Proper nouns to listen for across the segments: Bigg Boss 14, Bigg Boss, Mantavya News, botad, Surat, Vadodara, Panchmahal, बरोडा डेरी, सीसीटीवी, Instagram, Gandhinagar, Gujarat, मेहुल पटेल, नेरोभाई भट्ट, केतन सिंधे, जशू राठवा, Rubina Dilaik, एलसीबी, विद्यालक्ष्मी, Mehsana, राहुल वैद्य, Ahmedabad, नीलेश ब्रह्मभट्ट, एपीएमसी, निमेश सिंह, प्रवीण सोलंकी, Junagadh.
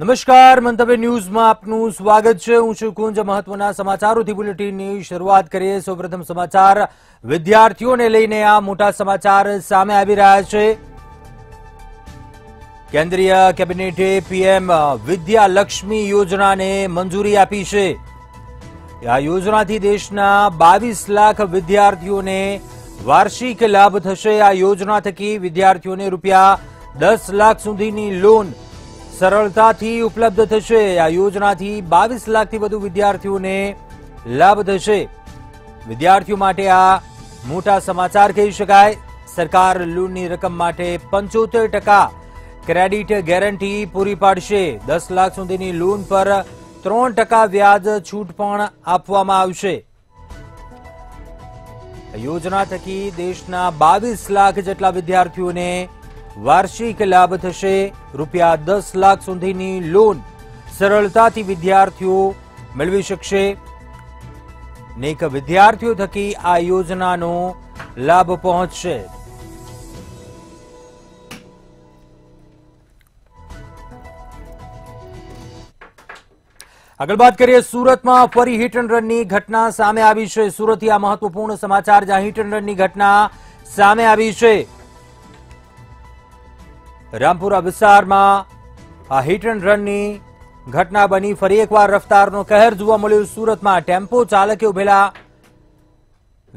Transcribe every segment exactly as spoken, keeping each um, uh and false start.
नमस्कार मंतव्य न्यूज में आपनु स्वागत है। हूँ छुं कुंज। महत्वना समाचारों थी बुलेटिन नी शुरुआत करीए। सर्वप्रथम समाचार विद्यार्थियों ने लईने आ मोटा समाचार सामे आवी रह्या छे। केन्द्रीय केबिनेटे पीएम विद्यालक्ष्मी योजना ने मंजूरी आपी छे। आ योजनाथी देशना बावीस लाख विद्यार्थियों ने वार्षिक लाभ थशे। आ योजना थकी विद्यार्थियों ने रूपिया दस लाख सुधीनी लोन सरलताथी उपलब्ध थशे। आ योजनाथी बावीस लाखथी वधु विद्यार्थीओने लाभ थशे। विद्यार्थीओ माटे आ मोटा समाचार कही शकाय। सरकार लोननी रकम माटे पंचोतेर टका क्रेडिट गेरंटी पूरी पाडशे। दस लाख सुधीनी लोन पर त्रण टका व्याज छूट पण आपवामां आवशे। योजना थकी देशना बावीस लाख जेटला विद्यार्थीओने वार्षिक लाभ थशे। रूपिया दस लाख सुधीनी लोन सरलताथी विद्यार्थीओ मेळवी शकशे। नेक विद्यार्थीओ थकी आ योजनानो लाभ पहोंचशे। आगळ बात करीए। सूरतमां फरी हिट एंड रननी घटना सामे आवी छे। सूरतथी आ महत्वपूर्ण समाचार, ज्यां हिट एंड रननी घटना सामे आवी छे। रामपुरा विस्तार में आ हिट एंड रननी घटना बनी। फरी एकवार रफ्तारनो कहर जोवा मळ्यो। सूरतमां टेम्पो चालके उभेला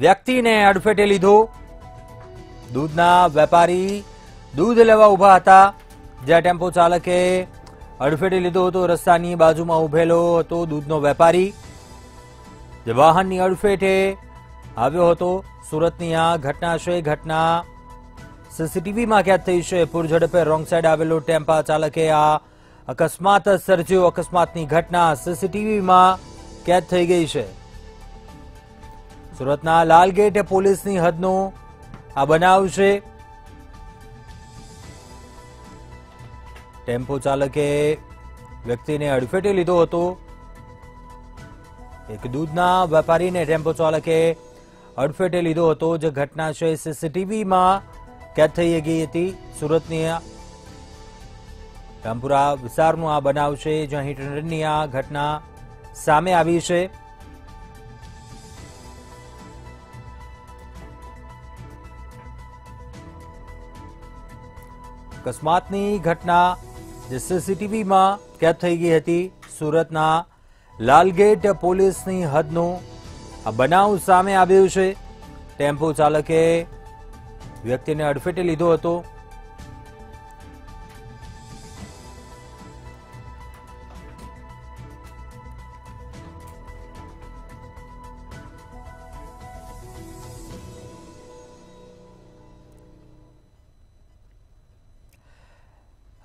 व्यक्तिने अडफेटे लीधो। दूधना वेपारी दूध लेवा उभा हता, ज्यां टेम्पो चालके अडफेटे लीधो हतो। रस्तानी बाजुमां उभेलो हतो दूधनो वेपारी, जे वाहननी अडफेटे આવ્યો હતો। સુરતની આ घटना छे। घटना सीसीटीवी में कैद थी है। पूरझड़पे रोंग साइड आवेलो टेम्पा चालके आ अकस्मात सर्ज्यो। अकस्मातनी घटना सीसीटीवी में कैद थी गई है। सूरतना लालगेट पोलीसनी हदनो आ बनाव छे। टेम्पो चालके व्यक्तिने अडफेटे लीधो हतो। एक दूधना वेपारीने टेम्पो चालके अडफेटे लीधो हतो। जे घटना छे सीसीटीवी में कैद थी गई थी। सूरतनी रामपुरा विस्तारनो आ बनाव छे, ज्यां हिट एंड रननी आ घटना सामे आवी छे। अकस्मातनी घटना जे सीसीटीवी में कैद थी गई थी। सूरतना लालगेट पोलीसनी हदनो आ बनाव सामे आव्यो छे। टेम्पो चालके व्यक्तिने अडफेटे लीधो हतो।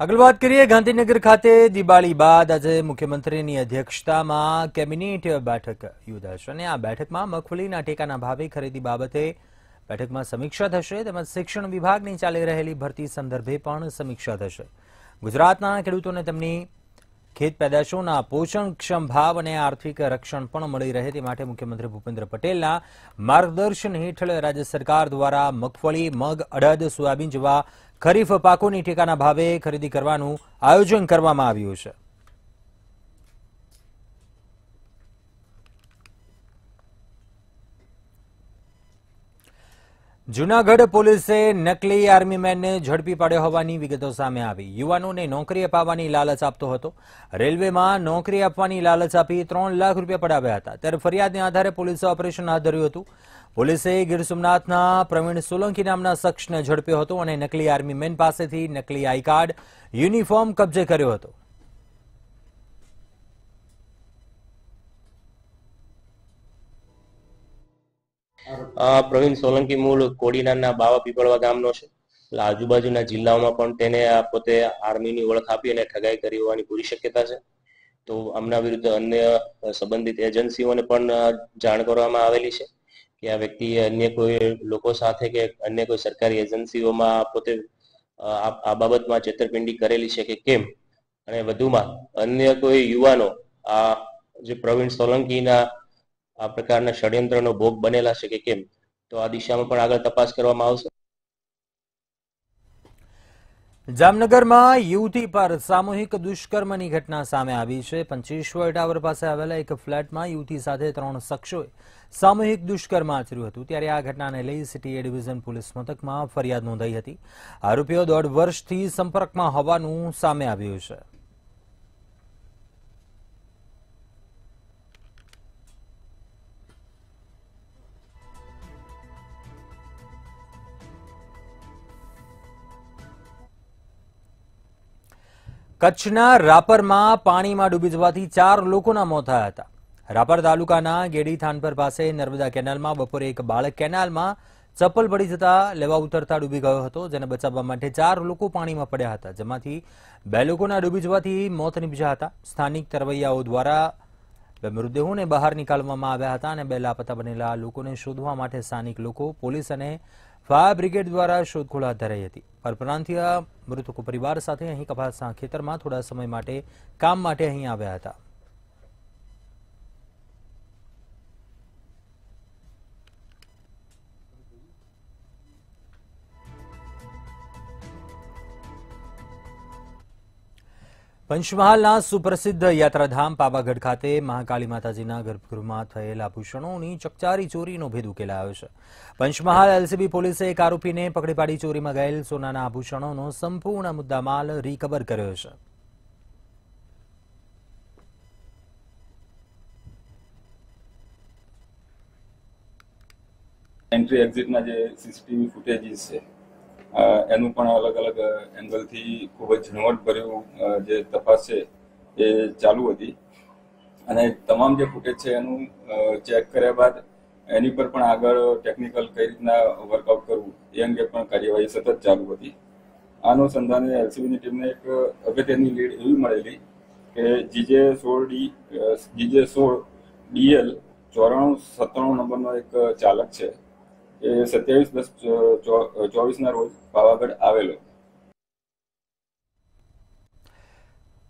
आगळ वात करीए। गांधीनगर खाते दिवाळी बाद आजे मुख्यमंत्रीनी अध्यक्षतामां केबिनेट बैठक योजाशे अने आ बैठकमां मगफळीना टेकाना भावे खरीदी बाबते बैठक में समीक्षा थशे। तेमज शिक्षण विभाग की चाली रहेली भर्ती संदर्भे पण समीक्षा थशे। गुजरातना खेडूतोने तेमनी खेत पैदाशोना पोषणक्षम भाव अने आर्थिक रक्षण पण मळी रहे ते माटे मुख्यमंत्री भूपेन्द्र पटेलना मार्गदर्शन हेठळ राज्य सरकार द्वारा मगफळी, मग, अड़द, सोयाबीन जेवा खरीफ पाकोनी टेकाना भावे खरीदी करवानुं आयोजन करवामां आव्युं छे। जूनागढ़ पुलिसे नकली आर्मी मैन ने झड़पी पाड्यो होवानी विगतो सामे आवी। युवानोने नौकरी अपाववानी लालच आपतो हतो। रेलवे में नौकरी अपवानी लालच आपी त्रण लाख रूपिया पडाव्या हता। त्यारे फरियादने आधारे पुलिसे ऑपरेशन हाथ धर्युं हतुं। पुलिसे गीर सोमनाथना प्रवीण सोलंकी नामना शख्सने झड़प्यो हतो अने नकली आर्मी मैन पासेथी नकली आई कार्ड, युनिफॉर्म कब्जे कर्यो हतो। प्रवीण सोलंकी मूल कोडीनाना बावा पीपळवा गामनो छे। आजुबाजुना जिल्लाओमां पण तेने पोते आर्मीनी ओळख आपी अने ठगाई करी होवानी पूरी शक्यता छे। तो आमना विरुद्ध अन्य संबंधित एजन्सीओने पण जाण करवामां आवेली छे के आ व्यक्ति अन्य कोई लोको साथे के अन्य कोई सरकारी एजन्सीओमां पोते आ बाबतमां छेतरपिंडी करेली छे के केम अने वधुमां अन्य कोई युवानो आ जे प्रवीण सोलंकीना आ प्रकारना षड्यंत्रनो भोग बनेला छे के केम तो आ दिशामां पण आगळ तपास करवामां आवशे। जामनगर में युवती पर सामूहिक दुष्कर्म की घटना सामे आवी छे। पंचेश्वर टावर पास आवेला एक फ्लेट में युवती साथे त्रण शख्सों सामूहिक दुष्कर्म आचर्यु हतुं। त्यारे आ घटना ने लई सीटी ए डिविजन पुलिस मथक में फरियाद नोंधाई हती। आरोपीओ दौड़ वर्ष थी संपर्क में होवानुं सामे आव्युं छे। કચ્છના રાપરમાં પાણીમાં ડૂબી જવાથી ચાર લોકોના મોત થયા હતા। રાપર તાલુકાના ગેડી થાનપર પાસે નર્મદા કેનાલમાં બપોરે એક બાળક કેનાલમાં ચપ્પલ પડી જતા લેવા ઉતરતા ડૂબી ગયો હતો, જેને બચાવવા માટે ચાર લોકો પાણીમાં પડ્યા હતા, જેમાંથી બે લોકોના ડૂબી જવાથી મોત નીપજ્યા હતા। સ્થાનિક તરવૈયાઓ દ્વારા બે મૃતદેહોને બહાર નીકાળવામાં આવ્યા હતા અને બે લાપતા બનેલા લોકોને શોધવા માટે સ્થાનિક લોકો, પોલીસ અને फायर ब्रिगेड द्वारा शोधखोळ हाथ धराई थी। परप्रांतीय मृतको परिवार साथ अहीं कपासना खेतरमां थोड़ा समय माटे काम माटे अहीं आव्या हता। પંચમહાલના સુપ્રસિદ્ધ યાત્રાધામ પાવાગઢ ખાતે મહાકાળી માતાજીના ગર્ભગૃહમાં થયેલા આભૂષણોની ચકચારી ચોરીનો ભેદ ઉકેલાયો છે। પંચમહાલ એલસીબી પોલીસે એક આરોપીને પકડી પાડી ચોરીમાં ગયેલ સોનાના આભૂષણોનો સંપૂર્ણ મુદ્દામાલ રિકવર કર્યો છે। એન્ટ્રી એક્ઝિટના જે સીસીટીવી ફૂટેજીસ છે એનું પણ અલગ અલગ એંગલથી ખૂબ જ ઝીણવટભર્યું જે તપાસ છે એ ચાલુ હતી અને તમામ જે ફૂટેજ છે એનું ચેક કર્યા બાદ એની પર પણ આગળ ટેકનિકલ કઈ રીતના વર્કઆઉટ કરવું એ અંગે પણ કાર્યવાહી સતત ચાલુ હતી। આનો સંધાને એલસીબીની ટીમને એક અગત્યની લીડ એવી મળેલી કે જીજે સોળ ડી જીજે સોળ ડીએલ ચોરાણું સત્તાણું નંબરનો એક ચાલક છે એ સત્યાવીસ દસ ચોવીસ ના રોજ પાવાગઢ આવેલો।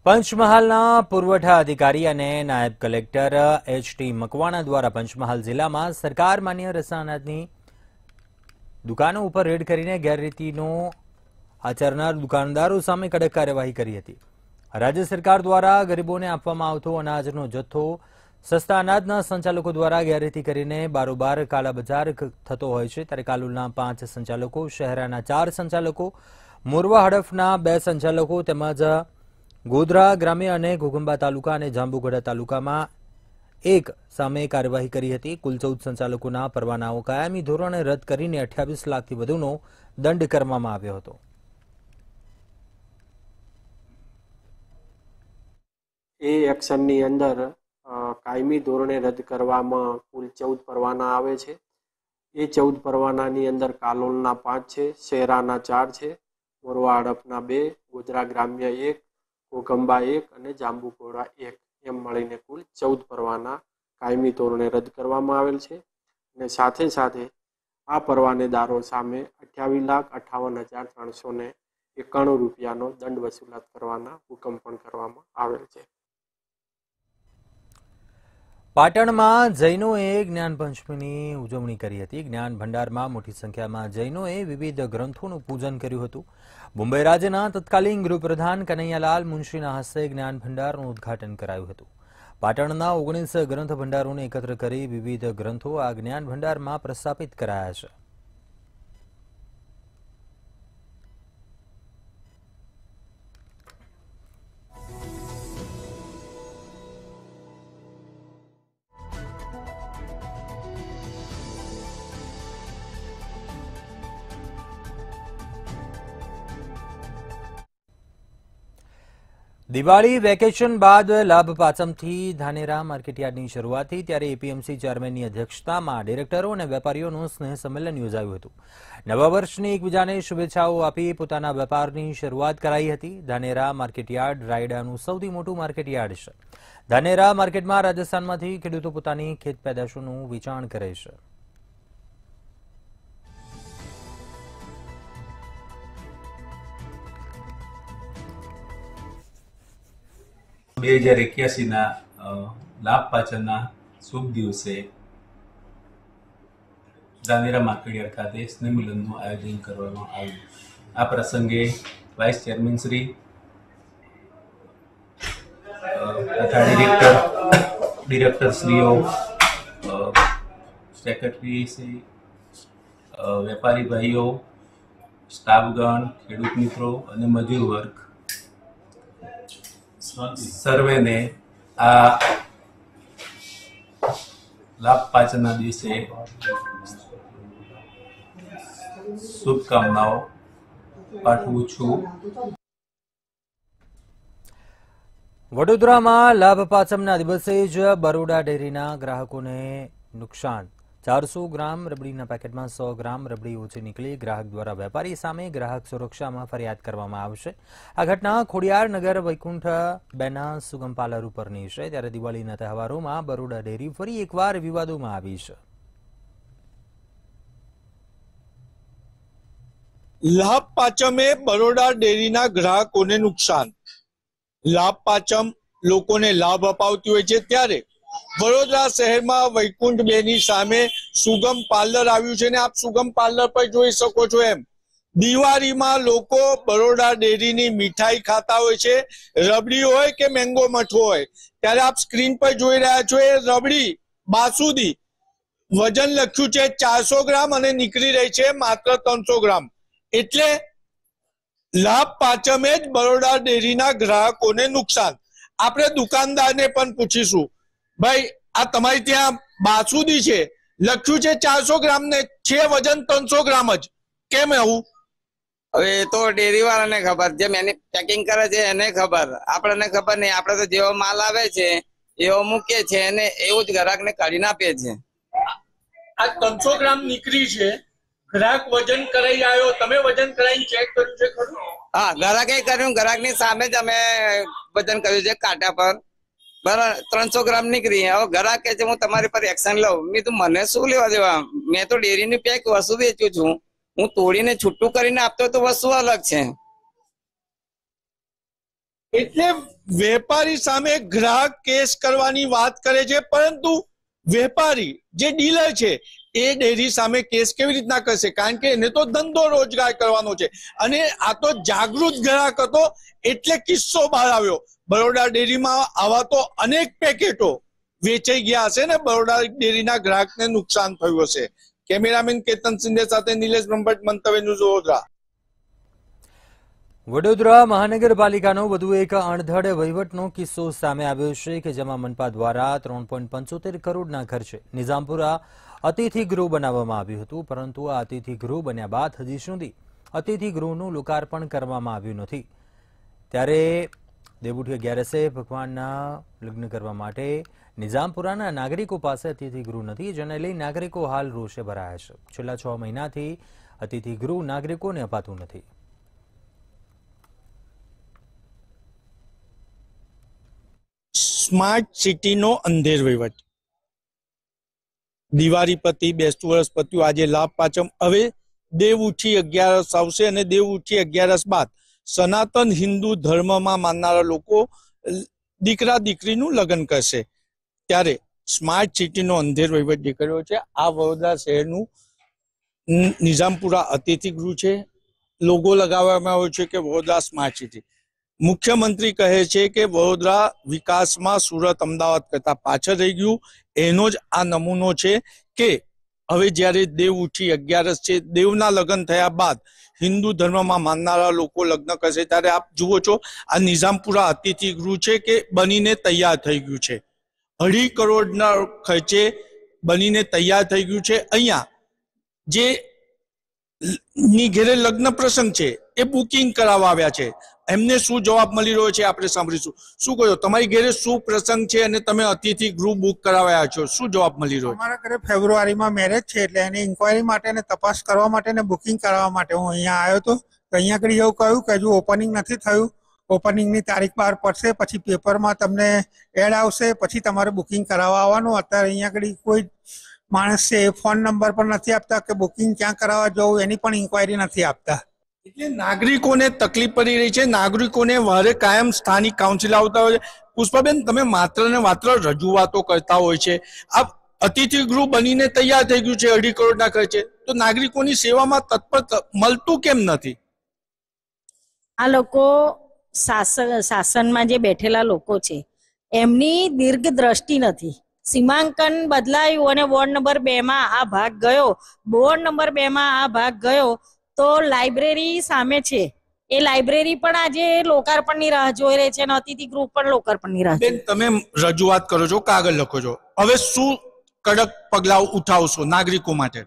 પંચમહાલના પુરવઠા અધિકારી અને નાયબ કલેક્ટર એચટી મકવાણા દ્વારા પંચમહાલ જિલ્લામાં સરકાર માન્ય રસા અનાજની દુકાનો ઉપર રેડ કરીને ગેરરીતિનો આચરનાર દુકાનદારો સામે કડક કાર્યવાહી કરી હતી। રાજ્ય સરકાર દ્વારા ગરીબોને આપવામાં આવતો અનાજનો જથ્થો સસ્તા અનાજના સંચાલકો દ્વારા ગેરરીતિ કરીને બારોબાર કાળાબજાર થતો હોય છે। ત્યારે કાલોલના પાંચ સંચાલકો, શહેરાના ચાર સંચાલકો, મોરવા હડફના બે સંચાલકો તેમજ ગોધરા ગ્રામ્ય અને ઘોઘંબા તાલુકા અને જાંબુઘોડા તાલુકામાં એક સામે કાર્યવાહી કરી હતી। કુલ ચૌદ સંચાલકોના પરવાનાઓ કાયમી ધોરણે રદ કરીને અઠ્યાવીસ લાખથી વધુનો દંડ કરવામાં આવ્યો હતો। એ એક્શનની અંદર कायमी धोरणे रद करवामां कुल चौद परवाना आवे छे। ए चौद परवानानी अंदर कालोलना पांच है, शेराना चार है, मोरवा हड़पना बे, गोधरा ग्राम्य एक, कोकंबा एक और जांबुकोड़ा एक एम मळीने कुल चौद परवाना कायमी धोरणे रद करवामां आवेल छे अने साथे साथे आ परवानेदारो सामे अठावीस लाख अठावन हज़ार त्रण सौ ने एकाणु रुपियानो दंड वसूलात करवाना हुकम पण करवामां आवेल छे। પાટણમાં જૈનોએ જ્ઞાન પંચમીની ઉજવણી કરી હતી। જ્ઞાન ભંડારમાં મોટી સંખ્યામાં જૈનોએ વિવિધ ગ્રંથોનું પૂજન કર્યું હતું। મુંબઈ રાજ્યના તત્કાલીન ગૃહપ્રધાન કનૈયાલાલ મુનશીના હસ્તે જ્ઞાન ભંડારનું ઉદ્ઘાટન કરાયું હતું। પાટણના ઓગણીસ ગ્રંથ ભંડારોને એકત્ર કરી વિવિધ ગ્રંથો આ જ્ઞાન ભંડારમાં પ્રસ્થાપિત કરાયા છે। દિવાળી વેકેશન બાદ લાભ પાચમથી ધાનેરા માર્કેટયાર્ડની શરૂઆતથી ત્યારે એપીએમસી ચેરમેનની અધ્યક્ષતામાં ડિરેક્ટરો અને વેપારીઓનું સ્નેહ સંમેલન યોજાયું હતું। નવા વર્ષની એકબીજાને શુભેચ્છાઓ આપી પોતાના વેપારની શરૂઆત કરાઈ હતી। ધાનેરા માર્કેટયાર્ડ રાયડાનું સૌથી મોટું માર્કેટયાર્ડ છે। ધાનેરા માર્કેટમાં રાજસ્થાનમાંથી ખેડૂતો પોતાની ખેત પેદાશોનું વેચાણ કરે છે। બે હજાર એક્યાસીના લાભ પાચનના શુભ દિવસે ધાનેરા માર્કેટયાર્ડ ખાતે સ્નેહ મિલનનું આયોજન કરવામાં આવ્યું। આ પ્રસંગે वाइस चेयरमैन श्री तथा डायरेक्टर डायरेक्टर श्रीओ सेक्रेटरी श्री व्यापारी भाईओ स्टाफगण खेडूत मित्रों अने मजूर वर्ग सर्वे ने आ लाभ पाचना दिवसे शुभकामनाओं पाठवुं छुं। वडोदरा में लाभ पाचमना दिवसे ज बरोडा डेरीना ग्राहकोने नुकसान। चार सौ ग्राम रबड़ी पैकेट में सौ ग्राम रबड़ी ओछी निकली। ग्राहक द्वारा वेपारी सामे ग्राहक सुरक्षा में फरियाद करवामां आवशे। आ घटना खोडियार नगर वैकुंठ बेना सुगम पार्लर उपरनी छे। त्यारे दिवाळीना तहेवारोमां में बरोडा डेरी फरी एकवार विवादोमां आवी छे। लाभ पाचमे बरोडा डेरीना ग्राहकोने नुकसान। लाभ पाचम लोकोने लाभ अपावती होय छे त्यारे वडोदरा शहरमां वैकुंठ बेनी सामे सुगम पार्लर आव्युं छे ने आप सुगम पार्लर पर जोई शको छो एम दिवाळीमां लोको बरोडा डेरीनी मिठाई खाता होय छे। रबड़ी होय के मेंगो मठो होय त्यारे आप स्क्रीन पर जोई रह्या छो ए रबड़ी बासुदी वजन लख्युं छे चारसो ग्राम अने नीकळी रही छे मात्र त्रणसो ग्राम। एटले लाभ पाचमे ज बरोडा डेरीना ग्राहकोने नुकसान। आपणे दुकानदारने पण पूछीशुं भाई आ तमारी त्यां बासुदी छे लख्युं छे चारसो ग्राम ने छे वजन त्रणसो ग्राम ज केम आव्युं? हवे ए तो डेरीवाळाने खबर जेम एनी पेकिंग करे छे एने खबर आपणे खबर नहीं। आपणे तो जेवो माल आवे छे एवो मूके छे अने एवो ज ग्राहकने काढीने आपे छे। आ त्रणसो ग्राम नीकळी छे ग्राहक वजन कराई आयो तमे वजन कराई चेक कर्युं छे खरुं? हां ग्राहके कर्युं ग्राहकनी सामे ज अमे वजन कर्युं छे काटा पर बराबर त्रणसो ग्राम नीकळी। हवे ग्राहक कहे छे हुं तमारी पर एक्शन लऊं। मैं तो मने शुं लेवा देवा मैं तो डेरीनी पेक वस्तु वेचुं छुं हुं तोडीने छूटू करीने आपतो तो वस्तु अलग छे। एटले वेपारी सामे ग्राहक केस करवानी वात करे छे परंतु वेपारी जे डीलर छे ए डेरी सामे केस केवी रीतना करशे कारण के एने तो धंधो रोजगार करवानो छे अने आ तो जागृत ग्राहक हतो एटले किस्सो बहार आव्यो। बरोडा डेरीमां आवा तो अनेक पेकेटो वेचाई गया हशे ने बरोडा डेरीना ग्राहकने नुकसान थयुं हशे। केमेरामेन केतन सिंधे साथे नीलेश ब्रह्मट मंतव्य न्यूज वडोदरा। वडोदरा महानगरपालिकाનો વધુ એક અણધડ વહીવટનો કિસ્સો સામે આવ્યો છે કે જેમાં મનપા દ્વારા ત્રણ પોઈન્ટ પંચોતેર કરોડના ખર્ચે નિઝામપુરા અતિથિગૃહ બનાવવામાં આવ્યું હતું પરંતુ આ અતિથિગૃહ બન્યા બાદ હજી સુધી અતિથિગૃહનું લોકાર્પણ કરવામાં આવ્યું નથી। ત્યારે દેવુઠિયા ગેરેસે ભગવાનના લગ્ન કરવા માટે નિઝામપુરાના નાગરિકો પાસે અતિથિગૃહ નથી જેને લઈ નાગરિકો હાલ રોષે ભરાયા છે। છેલ્લા છ મહિનાથી અતિથિગૃહ નાગરિકોને અપાતું નથી। स्मार्ट सिटी नो अंधेर वहीवट दिवाळी पती बेसतु वर्ष पत्यु आजे लाभ पाचम हवे देवउठी अगियारस आवशे अने देवउठी अगियारस बाद सनातन हिंदू धर्म मां माननारा लोको दीकरा दीकरीनु लग्न करशे त्यारे स्मार्ट सिटी नो अंधेर वहीवट देखायो छे। आ वडोदरा शहेरनु निजामपुरा अतिथिगृह छे लोगो लगाववामां आव्यो छे के वडोदरा स्मार्ट सिटी। मुख्यमंत्री कहे छे के वडोदरा विकास में सूरत अमदावाद करता पाछळ रही गयुं एनो ज आ नमूनो छे के हवे ज्यारे देवउठी अगियारस छे देवना लग्न थया बाद हिंदू धर्म में माननारा लोको लग्न करशे त्यारे आप जुओ छो आ निजामपुरा अतिथिगृह छे के बनीने तैयार थई गयुं छे। अढ़ी करोड़ना खर्चे बनीने तैयार थई गयुं छे। अहींया जे ની ઘેરે લગ્ન પ્રસંગ છે એ બુકિંગ કરાવવા આવ્યા છે એમને શું જવાબ મળી રહ્યો છે આપણે સાંભળીશું। શું કહો તમારી ઘેરે શું પ્રસંગ છે અને તમે અતિથિ ગૃહ બુક કરાવ્યા છો શું જવાબ મળી રહ્યો? અમારા ઘરે ફેબ્રુઆરીમાં મેરેજ છે એટલે એની ઇન્ક્વાયરી માટે અને તપાસ કરવા માટે અને બુકિંગ કરાવવા માટે હું અહીંયા આવ્યો હતો તો અહીંયા આગળ એવું કહ્યું કે હજુ ઓપનિંગ નથી થયું ઓપનિંગની તારીખ બહાર પડશે પછી પેપરમાં તમને એડ આવશે પછી તમારે બુકિંગ કરાવવા આવવાનું। અત્યારે અહીંયા આગળ કોઈ मानस से फोन नंबर पर नहीं आपता के बुकिंग क्या करावा जाऊं एनी पण इंक्वायरी नहीं आपता। એટલે નાગરિકોને તકલીફ પડી રહી છે। નાગરિકોને વારે કાયમ સ્થાનિક કાઉન્સિલ આવતા હોય છે। પુષ્પાબેન તમે માત્ર ને માત્ર રજૂઆતો કરતા હોય છે। આ અતિથિ ગૃહ બનીને તૈયાર થઈ ગયું છે અઢી કરોડના ખર્ચે તો નાગરિકોની સેવામાં તત્પર મળતું કેમ નથી? आ लोको शासन शासन में जे बैठेला लोको छे एमनी दीर्घ दृष्टि नहीं। सीमांकन बदलायु अने वोर्ड नंबर बे में आ भाग गयो, वोर्ड नंबर बे में आ भाग गयो तो लाइब्रेरी सामे छे, ए लाइब्रेरी पण आजे लोकार्पण नी राह जोई रही छे, अतिथि गृह पण लोकार्पण नी राह। बेन तमे रजूआत करो छो, कागळ लखो छो, हवे शुं कड़क पगलां उठावशो नागरिको माटे?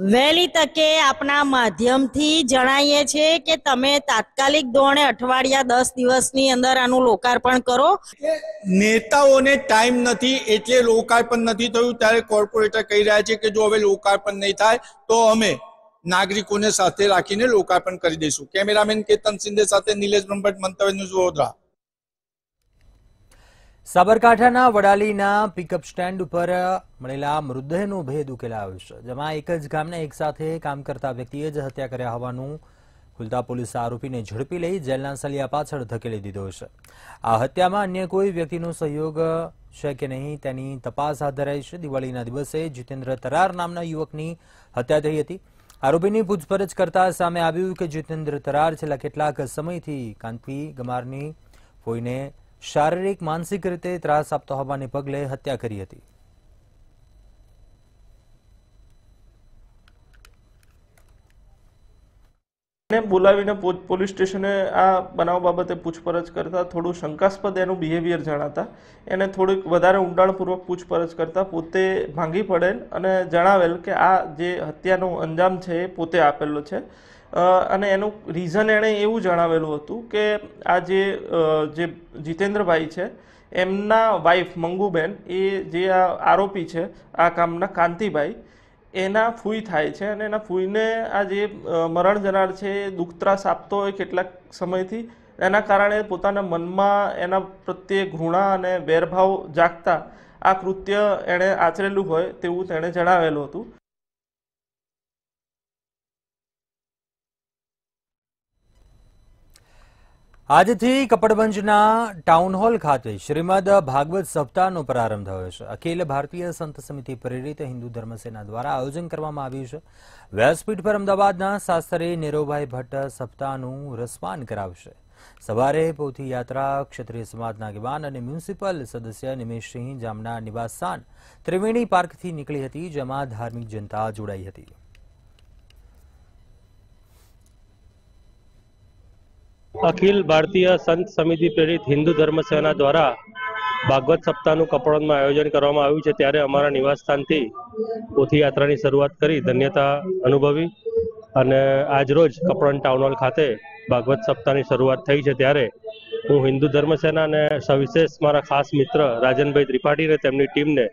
वहेली तके आपना माध्यमथी जणावीए छे के तमे तात्कालिक धोरणे अठवाडिया दस दिवसनी अंदर आनु लोकार्पण करो। नेताओने टाइम नथी एटले लोकार्पण नथी थयुं त्यारे कोर्पोरेटर कही रह्या छे के जो हवे लोकार्पण नहीं थाय तो अमे नागरिकोने साथे राखीने लोकार्पण करी दईशुं। कैमरामेन केतन सिंधे साथे नीलेश ब्रह्मभट्ट, मंतव्य न्यूज, वडोदरा। साबरकांठाના વડાલીના પિકઅપ સ્ટેન્ડ ઉપર મળેલા મૃતદેહનો ભેદ ઉકેલાયો છે, જેમાં એક જ ગામના એક સાથે કામ કરતા વ્યક્તિએ જ હત્યા કર્યા હોવાનું ખુલતા પોલીસે આરોપીને ઝડપી લઈ જેલના સળિયા પાછળ ધકેલી દીધો છે। આ હત્યામાં અન્ય કોઈ વ્યક્તિનો સહયોગ છે કે નહીં તેની તપાસ હાથ ધરાઈ છે। દિવાળીના દિવસે જીતેન્દ્ર તરાર નામના યુવકની હત્યા થઈ હતી। આરોપીની પૂછપરછ કરતા સામે આવ્યું કે જીતેન્દ્ર તરાર છેલ્લા કેટલાક સમયથી કાંતિ ગમારની ફોઈને शारीरिक मानसिक रीते त्रास आपता होवाने पगले हत्या करी हती। बोलावीने पोलीस स्टेशने आ बनाव बाबते पूछपरछ करता थोड़ू शंकास्पद एनु बिहेवियर जणाता, एने थोड़ीक वधारे ऊंडाणपूर्वक पूछपरछ करता पोते भांगी पडेल अने जणावेल के आ जे हत्यानो अंजाम छे पोते आपेलो छे। અને એનું રીઝન એણે એવું જણાવેલું હતું કે આ જે જે જીતેન્દ્રભાઈ છે એમના વાઇફ મંગુબેન, એ જે આ આરોપી છે આ કામના કાંતિભાઈ, એના ફૂઈ થાય છે અને એના ફૂઈને આ જે મરણ જનાર છે એ દુઃખત્રાસ આપતો હોય કેટલાક સમયથી, એના કારણે પોતાના મનમાં એના પ્રત્યે ઘૃણા અને વેરભાવ જાગતા આ કૃત્ય એણે આચરેલું હોય તેવું તેણે જણાવેલું હતું। आज थी कपड़वंजना टाउनहॉल खाते श्रीमद भागवत सप्ताह प्रारंभ थयो। अखिल भारतीय संत समिति प्रेरित हिंदू धर्मसेना द्वारा आयोजन करवामां आव्युं छे। व्यासपीठ पर अमदावादना शास्त्री नेरोभाई भट्ट सप्ताहनुं रसपान करावशे। सवारे पोथी यात्रा, क्षत्रिय समाजना आगेवान अने म्युनिसिपल सदस्य निमेश सिंह जामना निवासस्थान त्रिवेणी पार्कथी निकळी हती, जेमां धार्मिक जनता जोडाई हती। अखिल भारतीय संत समिति प्रेरित हिंदू धर्म सेना द्वारा भागवत सप्ताह कपड़वंज में आयोजन करवामां आव्युं छे, त्यारे अमारा निवास स्थानथी पोथी यात्रा की शुरुआत करी धन्यता अनुभवी अने आज रोज कपड़वंज टाउन हॉल खाते भागवत सप्ताह की शुरुआत थई छे। त्यारे हूँ हिंदू धर्म सेना ने सविशेष मारा खास मित्र राजन भाई त्रिपाठी ने तेमनी टीम ने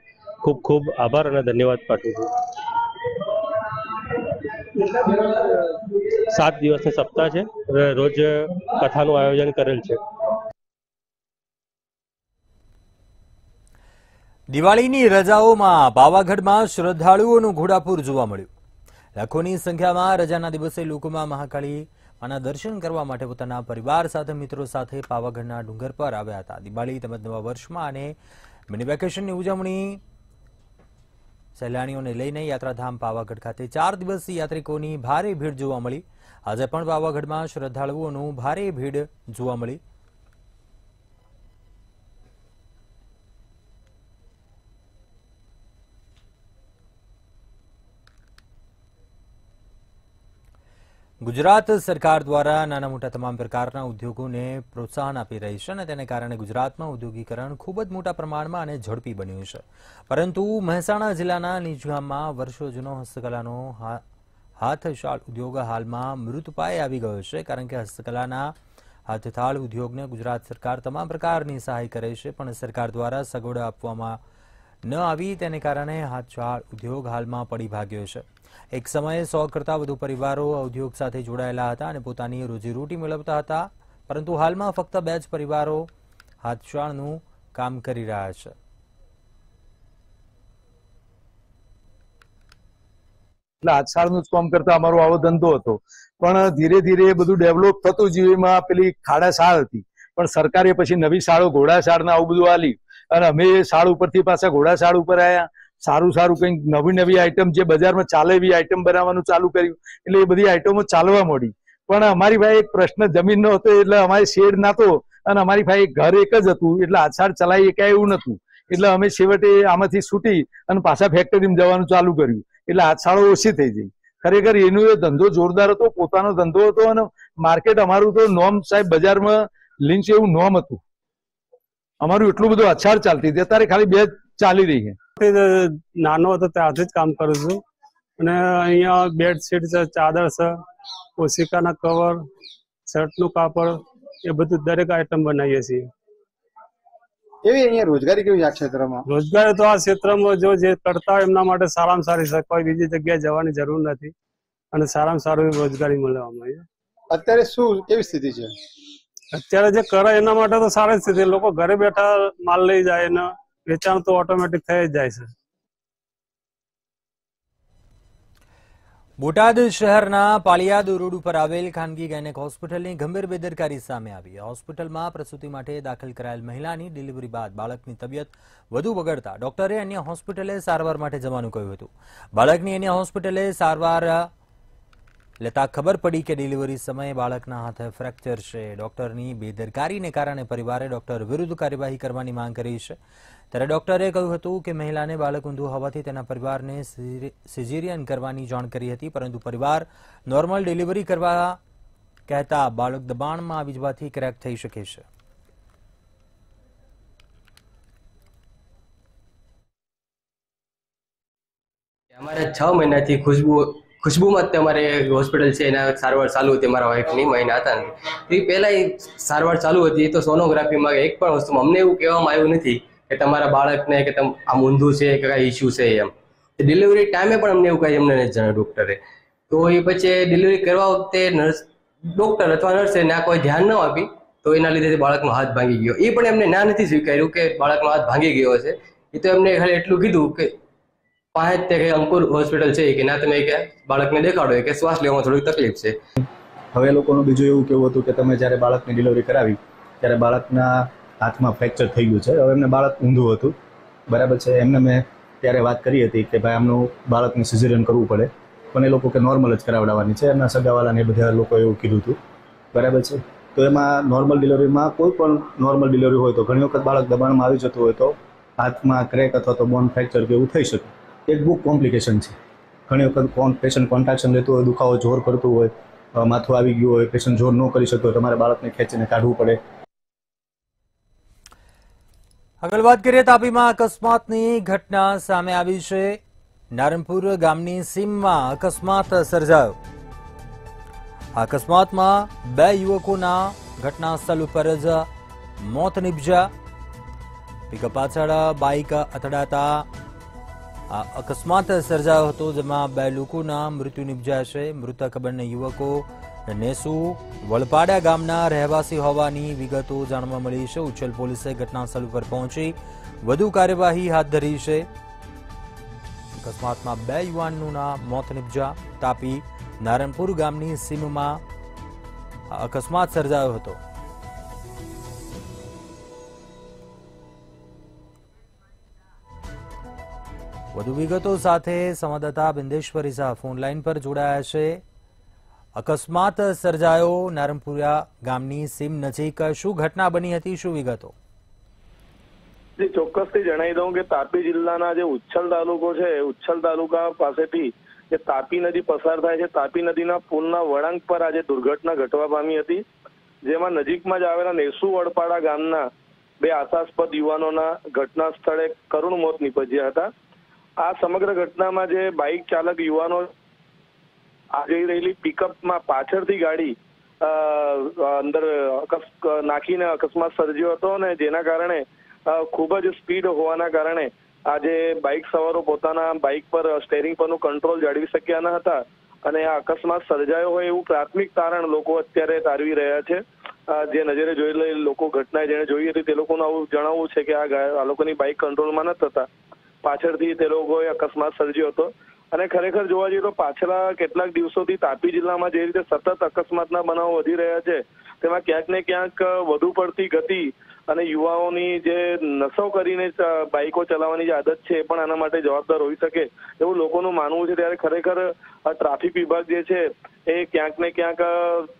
खूब खूब आभार अने धन्यवाद पाठवुं छुं। सात दिवस सप्ताह है, रोज कथा नु आयोजन करेल छे। दिवाळीनी रजाओमां पावागढ़मां श्रद्धाळुओनुं घोडापूर जोवा मळ्युं। लाखोनी संख्यामां रजाना दिवसे लोकोमां महाकाळी माना दर्शन करवा माटे पोताना परिवार साथे मित्रो साथे पावागढ़ना डूंगर पर आव्या हता। दिवाळी तमज नवा वर्षमां अने मिनी वेकेशननी उजवणी सहेलाणीओने लईने यात्राधाम पावागढ़ खाते चार दिवसीय यात्रिकोनी भारी भीड़ जोवा मळी। आज पण पावागढ़मां श्रद्धाळुओनुं भारी भीड़ जोवा मळी। गुजरात सरकार द्वारा नाना मोटा तमाम प्रकारना उद्योगोने प्रोत्साहन आपी रही है अने तेने कारणे गुजरातमां उद्योगीकरण खूब ज मोटा प्रमाणमां अने झड़पी बन्युं छे। परंतु महेसाणा जिल्लाना निजगाममां वर्षो जूनो हस्तकलानो हाथशाळ उद्योग हालमां मृतपाये आवी गयो छे, कारण के हस्तकलाना हाथथाळ उद्योगने गुजरात सरकार तमाम प्रकारनी सहाय करे छे, पण सरकार द्वारा सगवड आपवामां न आवी तेने कारणे हाथशाळ उद्योग हालमां पड़ी भाग्यो छे। एक समय सौ करता वधु परिवारो उद्योग साथे जोड़ायेला हता अने पोतानी रोजीरोटी मेळवता हता, परंतु हालमां फक्त બે જ परिवारो हाथशाळनुं काम करी रह्या छे। हाथशाळनुं ज काम करता अमारो आवो धंधो हतो, पण धीरे धीरे ए बधुं डेवलप थतुं जीवेमां पेली खाडाशाळ हती, पण सरकारे पछी नवी शाळो घोडाशाळना आवुं बधुं आली अने अमे शाळ उपरथी पाछा घोडाशाळ उपर आव्या। सारू सारू कई नवी नवी आइटम जो बजार में चाले आइटम बनावा चालू कर बधी आइटमो चालवा मोड़ी, पण अमारी पासे एक प्रश्न जमीन नो हतो एटले अमारे शेड नतो अने अमारी पासे घर एक ज हतुं एटले आछाड़ चलाई एकाय एवुं नतुं एटले अमे छेवटे आमांथी छूटी अने पाछा फेक्टरीमां जवानुं चालू कर्युं एटले आछाड़ो ओछी थई गई। खरेखर एनो ए धंधो जोरदार हतो, पोतानो धंधो हतो अने मार्केट अमारुं तो नोम साहेब बजारमां लिंच एवुं नोम हतुं अमारुं एटलुं बधुं आछाड़ चालती हती, अत्यारे खाली बे चाली रही है। नानो हतो त्यारथी ज काम करूं छुं अने अहींया बेडशीट छे, चादर छे, ओशिकाना कवर, शर्टनुं कापड़ ए बधुं दरेक आइटम बनावीए छीए। एवी अहींया रोजगारी केवी आ क्षेत्रमां? रोजगारी तो आ क्षेत्रमां जो जे करता होय एमना माटे सारामां सारी छे, कोई बीजी जग्याए जवानी जरूर नथी अने सारामां सारी रोजगारी मळे अमारे। अत्यारे शुं केवी स्थिति छे? अत्यारे जे करे एना माटे तो सारी स्थिति, लोको घरे बेठा माल लई जाय अने वेचाण तो ऑटोमेटिक थई ज जाय छे। बोटाद शहरना पालियाद रोड पर आवेल खानगी गायनेक होस्पिटलनी गंभीर बेदरकारी सामे आवी। होस्पिटल में प्रसूति माटे दाखल करायेल महिलानी डिलिवरी बाद बाळकनी तबियत वधु बगड़ता डॉक्टरे अन्य होस्पिटले सारवार माटे जवानुं कह्युं हतुं। बाळकनी अन्य होस्पिटले सारवार लेता खबर पड़ी कि डिलिवरी समय बाळकना हाथे फ्रेक्चर छे। डॉक्टरनी बेदरकारीने कारणे परिवारे डॉक्टर विरुद्ध कार्यवाही करवानी मांग करी छे। त्यारे डॉक्टरे कह्युं हतुं कि महिलाने बाळक ऊंधुं होवाथी तेना परिवारने सिजेरियन करवानी जाण करी हती, परंतु परिवार नॉर्मल डिलिवरी करवा कहेता बाळक दबाणमां आवी जवाथी क्रेक थई शके छे। अमारे छ महीनाथी खुशबू खुशबू मत अमारे हॉस्पिटल से एना सारवार चालू होती। अमरा वाइफ नहीं महीना था तो पहला ही सारवार चालू होती, तो सोनोग्राफी में एक पण वस्तु अमने एवं कहेवामां आव्युं नथी के तमारा बाळकने के तम आ ऊंधू छे के काई इश्यू छे एम। तो डिलिवरी टाइमे पण अमने एवं काई एमने नथी जणाव्युं डॉक्टरे। तो ए पछी डिलिवरी करवा वखते नर्स डॉक्टर अथवा नर्से ना कोई ध्यान न आपी तो एना लीधे बाळकनो हाथ भांगी गयो। ए पण एमने ना नथी स्वीकार्युं के बाळकनो हाथ भांगी गयो छे, ए तो एमने खाली एटलुं कीधुं के अंकुर हॉस्पिटल छे के ना तमे के बाळकने देखाडो के श्वास लेवामां थोड़ी तकलीफ छे। हवे लोकोनुं बीजुं एवुं केवुं हतुं के तमे ज्यारे बाळकनी डिलिवरी करावी त्यारे बाळकना हाथमां फ्रेक्चर थई गयुं छे। हवे एमने बाळक ऊंधुं हतुं बराबर छे, एमने मैं त्यारे वात करी हती के भाई आमनुं बाळकने सिजेरियन करवुं पडे पण ए लोको के नॉर्मल ज करावडावવાની छे। एमना सगावालाने बधा लोको एवुं कीधुं हतुं बराबर छे। तो एमां नॉर्मल डिलिवरीमां कोई पण नॉर्मल डिलिवरी होय तो घणी वखत बाळक दबाणमां आवी जतो होय तो हाथमां क्रेक अथवा तो बोन फ्रेक्चर केवुं थई शके। एक बुक कॉम्प्लिकेशन है, घणी वखत पेशेंट कॉन्ट्राक्शन लेते हो, दुखावो जोर करतो हो, माथुं आवी गयुं हो, पेशेंट जोर न करी शक्यो, तमारे बाळकने खेंचीने काढवुं पड़े। अगल बात करिए तापीमां अकस्मातनी घटना सामे आवी छे। नारनपुर गामनी सीममां अकस्मात सर्जायो। अकस्मातमां बे युवकोना घटनास्थल पर ज मौत निपज्या। पिकअप पाछळ बाइक अतडाता आ अकस्मात सर्जायो हतो, जेमां बे लोकोना मृत्यु निपज्या छे। मृतक बने युवको नेसु वलपाड़ा गामना रहवासी होवानी विगतो जाणवा मळी छे। उछल पोलीसे घटनास्थल पर पहोंची वधु कार्यवाही हाथ धरी छे। अकस्मातमां बे युवानोना मौत निपज्या। तापी नारनपुर गामनी सीममां अकस्मात सर्जायो हतो। વધુ વિગતો સાથે સંવાદદાતા બિંદેશ્વરી શાહ ફોનલાઈન પર જોડાયા છે। અકસ્માત સર્જાયો નારણપુરા ગામની સીમ નજીક, શું ઘટના બની હતી, શું વિગતો? ચોક્કસથી જણાવી દઉં કે તાપી જિલ્લાના જે ઉચ્છલ તાલુકો છે ઉચ્છલ તાલુકા પાસેથી જે તાપી નદી પસાર થાય છે તાપી નદીના પુલના વળાંક પર આજે દુર્ઘટના ઘટવા પામી હતી, જેમાં નજીકમાં જ આવેલા નેસુ વડપાડા ગામના બે આશાસ્પદ યુવાનોના ઘટના સ્થળે કરુણ મોત નીપજ્યા હતા। आ समग्र घटनामां जे बाइक चालक युवानो आवी रहेली पिकअपमां पाछळथी गाड़ी अंदर नाखीने अकस्मात सर्ज्यो हतो ने जेना कारणे खूब ज स्पीड होवाना कारणे आजे बाइक सवारो पोताना बाइक पर स्टेरिंग परनो कंट्रोल जाळवी शक्या न हता अने आ अकस्मात सर्जायो होय एवुं प्राथमिक कारण लोको अत्यारे तारवी रह्या छे। जे नजरे जोईले लोको घटना जेने जोई हती ते लोकोनुं आव जणावुं छे के आ लोकोनी बाइक कंट्रोलमां नहोती हता, पाछळथी ते लोकोए अकस्मात सर्ज्यो हतो। अने खरेखर जोवा जईए तो पाछला केटलाक दिवसोथी तापी जिल्लामां जे रीते सतत अकस्मातना बनावो वधी रह्या छे तेमां क्यांक ने क्यांक वधु पड़ती गति युवाओनी जे नशो करीने बाइको चलाववानी जे आदत छे पण आना माटे जवाबदार होई सके एवुं लोकोनुं मानवुं छे। त्यारे खरेखर ट्राफिक विभाग जे छे ए क्यांक ने क्यांक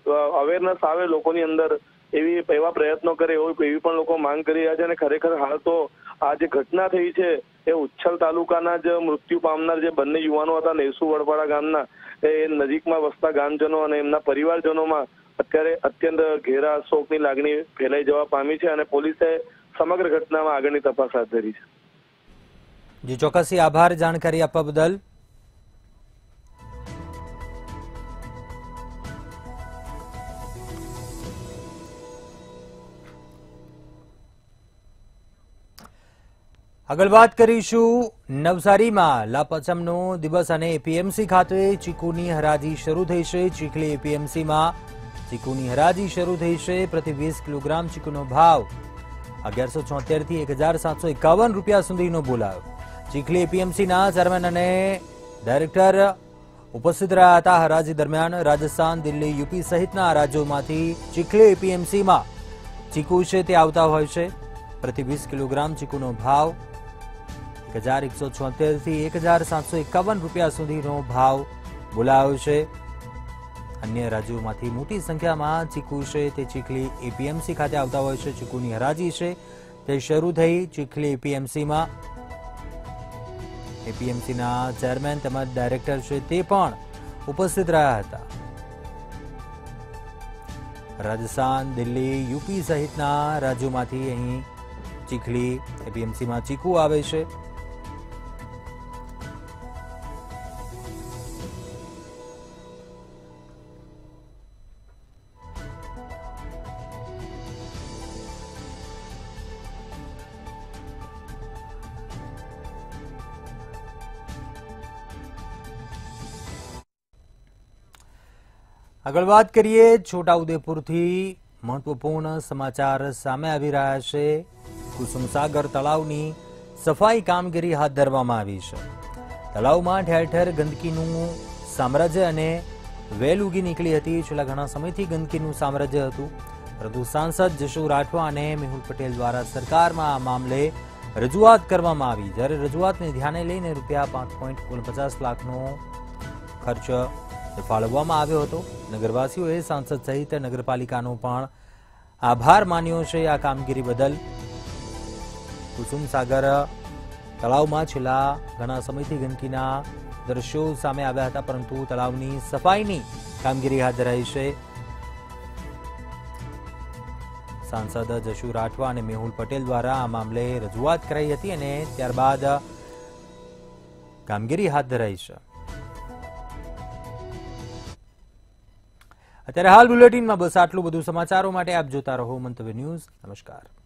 अवेरनेस आवे लोकोनी अंदर एवी एवा प्रयत्नो करे एवी पण लोको मांग करी रह्या छे अने खरेखर हाल तो आ जे घटना थई छे ए उच्छल तालुकाना ज मृत्यु पामनार जे बंने युवानो हता नेसु वडपाड़ा गामना ए नजीकमां वसता गामजनो अने एमना परिवारजनोमां अत्यारे अत्यंत घेरा शोकनी लागणी फैलाई जवा पामी छे अने पोलीसे समग्र घटनामां आगळनी तपास हाथ धरी छे। जी चौकसी आभार जाणकारी आपवा बदल। आगळ वात करीशुं नवसारीमां लापचमनो दिवस अने एपीएमसी खाते चीकूनी हराजी शरू थई छे। चीखली एपीएमसीमां चीकूनी हराजी शरू थई छे। प्रति वीस किलोग्राम चीकूनो भाव अगियार सौ छोतेर थी एक हज़ार सात सौ एकावन रूपिया सुधीनो बोलायो। चीखली एपीएमसीना चेरमेन अने डायरेक्टर उपस्थित रह्या हता। हराजी दरमियान राजस्थान, दिल्ली, यूपी सहितना राज्योमांथी चीखली एपीएमसीमां चीकू छे ते आवता होय छे। प्रति वीस किलोग्राम चीकूनो भाव एक हजार एक सौ छोतेर थी एक हजार सात सौ एकावन रूपिया सुधीनो भाव बोलायो छे। अन्य राज्योमांथी मोटी संख्यामां चीकू छे ते चीखली एपीएमसी खाते आवता होय छे। चीकूनी हराजी छे ते शरू थई चीखली एपीएमसीमां। एपीएमसीना चेरमेन तमज डायरेक्टर छे ते पण उपस्थित रह्या हता। राजस्थान, दिल्ली, यूपी सहितना राज्योमांथी अहीं चीखली एपीएमसी में चीकू आवे छे। आगळ वात करीए छोटाउदेपुरथी महत्वपूर्ण समाचार सामे आवी रह्या छे। कुसुमसागर तलावनी सफाई कामगीरी हाथ धरवामां आवी छे। तलावमां ठेर ठेर गंदकीनुं साम्राज्य अने वेल उगी नीकळी हती। छेल्ला घणा समयथी गंदकीनुं साम्राज्य हतुं, परंतु सांसद जशू राठवा अने मेहुल पटेल द्वारा सरकारमां आ मामले रजूआत करवामां आवी। त्यारे रजूआतने ध्याने लईने रूपिया पांच पॉइंट ઓગણપચાસ લાખનો ખર્ચ ફાળવવામાં આવ્યો હતો। નગરવાસીઓએ सांसद सहित नगरपालिकाનો પણ आभार માન્યો છે આ કામગીરી બદલ। કુસુમસાગર તળાવમાં છેલ્લા ઘણા સમયથી ગંદકીના દ્રશ્યો સામે આવ્યા હતા, પરંતુ તળાવની સફાઈની કામગીરી હાથ ધરાઈ છે। सांसद જશુ રાઠવા અને મેહુલ પટેલ દ્વારા આ મામલે રજૂઆત કરાઈ હતી અને ત્યારબાદ કામગીરી હાથ ધરાઈ છે। अत्यारे हाल बुलेटिन में बस आटलू। बधु समाचारों माटे आप जोता रहो मंतव्य न्यूज। नमस्कार।